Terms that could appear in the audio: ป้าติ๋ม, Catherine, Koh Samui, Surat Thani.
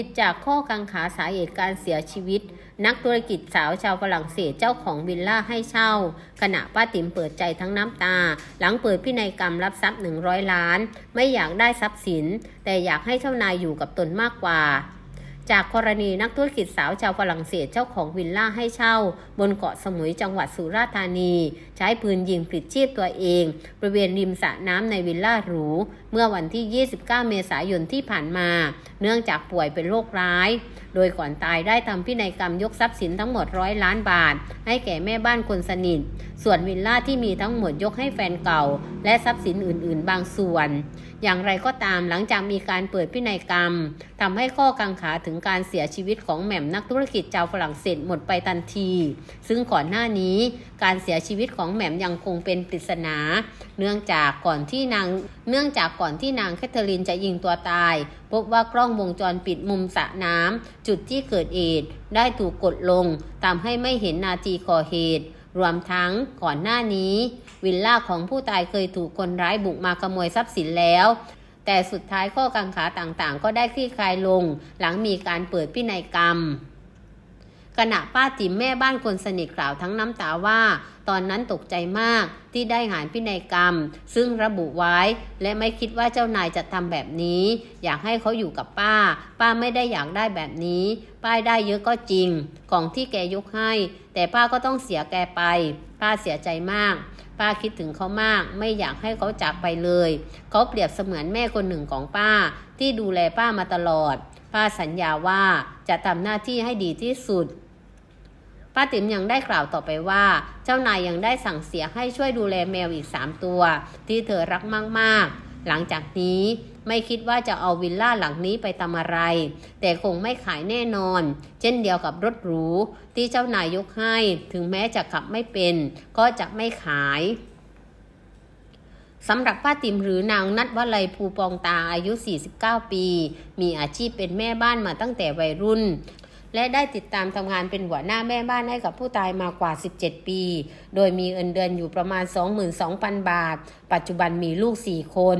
ปิดจากข้อกังขาสาเหตุการเสียชีวิตนักธุรกิจสาวชาวฝรั่งเศสเจ้าของวิลล่าให้เช่าขณะป้าติ๋มเปิดใจทั้งน้ำตาหลังเปิดพินัยกรรมรับทรัพย์100 ล้านไม่อยากได้ทรัพย์สินแต่อยากให้เจ้านายอยู่กับตนมากกว่าจากกรณีนักธุรกิจสาวชาวฝรั่งเศสเจ้าของวิลล่าให้เช่าบนเกาะสมุยจังหวัดสุราษฎร์ธานีใช้ปืนยิงปลิดชีพตัวเองบริเวณริมสระน้ำในวิลล่าหรูเมื่อวันที่29เมษายนที่ผ่านมาเนื่องจากป่วยเป็นโรคร้ายโดยก่อนตายได้ทำพินัยกรรมยกทรัพย์สินทั้งหมด100 ล้านบาทให้แก่แม่บ้านคนสนิทส่วนวิลล่าที่มีทั้งหมดยกให้แฟนเก่าและทรัพย์สินอื่นๆบางส่วนอย่างไรก็ตามหลังจากมีการเปิดพินัยกรรมทำให้ข้อกังขาถึงการเสียชีวิตของแหม่มนักธุรกิจชาวฝรั่งเศสหมดไปทันทีซึ่งก่อนหน้านี้การเสียชีวิตของแหม่มยังคงเป็นปริศนาเนื่องจากก่อนที่นางแคทเธอรีนจะยิงตัวตายพบว่ากล้องวงจรปิดมุมสระน้ำจุดที่เกิดเหตุได้ถูกกดลงทำให้ไม่เห็นนาทีก่อเหตุรวมทั้งก่อนหน้านี้วิลล่าของผู้ตายเคยถูกคนร้ายบุกมาขโมยทรัพย์สินแล้วแต่สุดท้ายข้อกังขาต่างๆก็ได้คลี่คลายลงหลังมีการเปิดพินัยกรรมขณะป้าติ๋มแม่บ้านคนสนิทกล่าวทั้งน้ำตาว่าตอนนั้นตกใจมากที่ได้หารพินัยกรรมซึ่งระบุไว้และไม่คิดว่าเจ้านายจะทำแบบนี้อยากให้เขาอยู่กับป้าไม่ได้อยากได้แบบนี้ป้าได้เยอะก็จริงของที่แกยกให้แต่ป้าก็ต้องเสียแกไปป้าเสียใจมากป้าคิดถึงเขามากไม่อยากให้เขาจากไปเลยเขาเปรียบเสมือนแม่คนหนึ่งของป้าที่ดูแลป้ามาตลอดป้าสัญญาว่าจะทำหน้าที่ให้ดีที่สุดป้าติ๋มยังได้กล่าวต่อไปว่าเจ้านายยังได้สั่งเสียให้ช่วยดูแลแมวอีก3 ตัวที่เธอรักมากๆหลังจากนี้ไม่คิดว่าจะเอาวิลล่าหลังนี้ไปทำอะไรแต่คงไม่ขายแน่นอนเช่นเดียวกับรถหรูที่เจ้านายยกให้ถึงแม้จะขับไม่เป็นก็จะไม่ขายสำหรับป้าติ๋มหรือนางณัฐวลัยภูปองตาอายุ49ปีมีอาชีพเป็นแม่บ้านมาตั้งแต่วัยรุ่นและได้ติดตามทำงานเป็นหัวหน้าแม่บ้านให้กับผู้ตายมากว่า17ปีโดยมีเงินเดือนอยู่ประมาณ 22,000 บาทปัจจุบันมีลูก4 คน